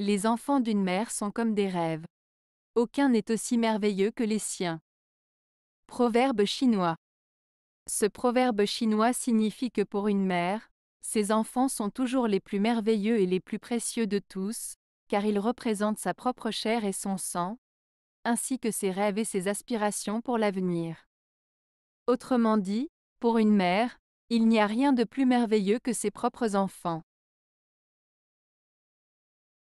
Les enfants d'une mère sont comme des rêves. Aucun n'est aussi merveilleux que les siens. Proverbe chinois. Ce proverbe chinois signifie que pour une mère, ses enfants sont toujours les plus merveilleux et les plus précieux de tous, car ils représentent sa propre chair et son sang, ainsi que ses rêves et ses aspirations pour l'avenir. Autrement dit, pour une mère, il n'y a rien de plus merveilleux que ses propres enfants.